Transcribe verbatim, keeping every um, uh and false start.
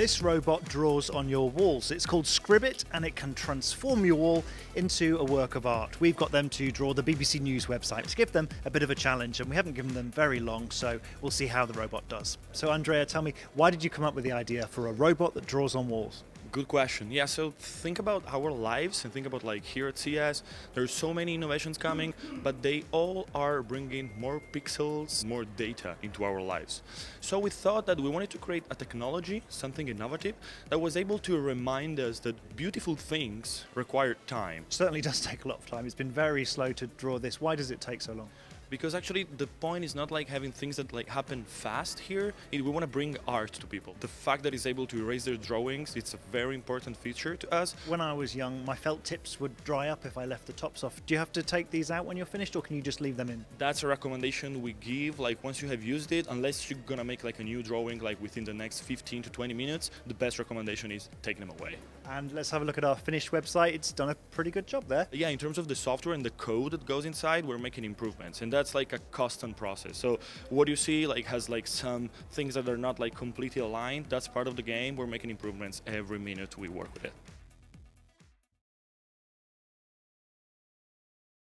This robot draws on your walls. It's called Scribit, and it can transform your wall into a work of art. We've got them to draw the B B C News website. Let's give them a bit of a challenge, and we haven't given them very long, so we'll see how the robot does. So Andrea, tell me, why did you come up with the idea for a robot that draws on walls? Good question. Yeah, so think about our lives and think about, like, here at C E S, there's so many innovations coming, but they all are bringing more pixels, more data into our lives. So we thought that we wanted to create a technology, something innovative, that was able to remind us that beautiful things require time. Certainly does take a lot of time. It's been very slow to draw this. Why does it take so long? Because actually the point is not like having things that like happen fast here. It, we want to bring art to people. The fact that it's able to erase their drawings, it's a very important feature to us. When I was young, my felt tips would dry up if I left the tops off. Do you have to take these out when you're finished, or can you just leave them in? That's a recommendation we give. Like, once you have used it, unless you're gonna make like a new drawing like within the next fifteen to twenty minutes, the best recommendation is take them away. And let's have a look at our finished website. It's done a pretty good job there. Yeah, in terms of the software and the code that goes inside, we're making improvements, and that's like a constant process. So what you see like has like some things that are not like completely aligned. That's part of the game. We're making improvements every minute we work with it.